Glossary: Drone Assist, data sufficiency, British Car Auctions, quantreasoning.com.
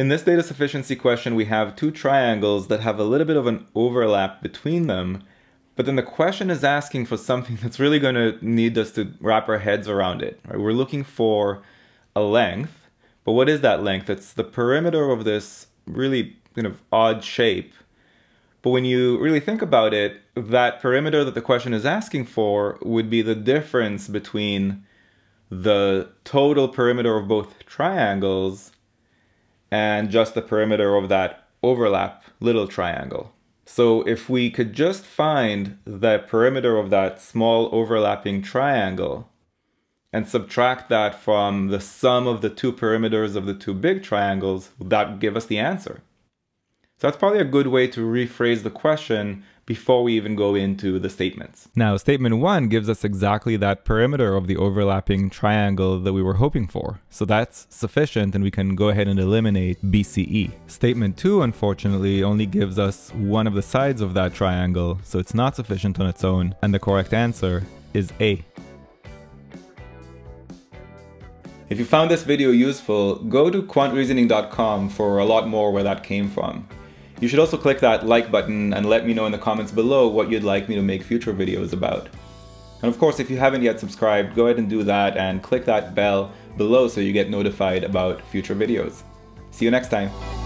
In this data sufficiency question, we have two triangles that have a little bit of an overlap between them, but then the question is asking for something that's really going to need us to wrap our heads around it. Right? We're looking for a length, but what is that length? It's the perimeter of this really kind of odd shape. But when you really think about it, that perimeter that the question is asking for would be the difference between the total perimeter of both triangles and just the perimeter of that overlap little triangle. So if we could just find the perimeter of that small overlapping triangle and subtract that from the sum of the two perimeters of the two big triangles, that would give us the answer. So that's probably a good way to rephrase the question before we even go into the statements. Now, statement one gives us exactly that perimeter of the overlapping triangle that we were hoping for. So that's sufficient, and we can go ahead and eliminate BCE. Statement two, unfortunately, only gives us one of the sides of that triangle, so it's not sufficient on its own, and the correct answer is A. If you found this video useful, go to quantreasoning.com for a lot more where that came from. You should also click that like button and let me know in the comments below what you'd like me to make future videos about. And of course, if you haven't yet subscribed, go ahead and do that and click that bell below so you get notified about future videos. See you next time.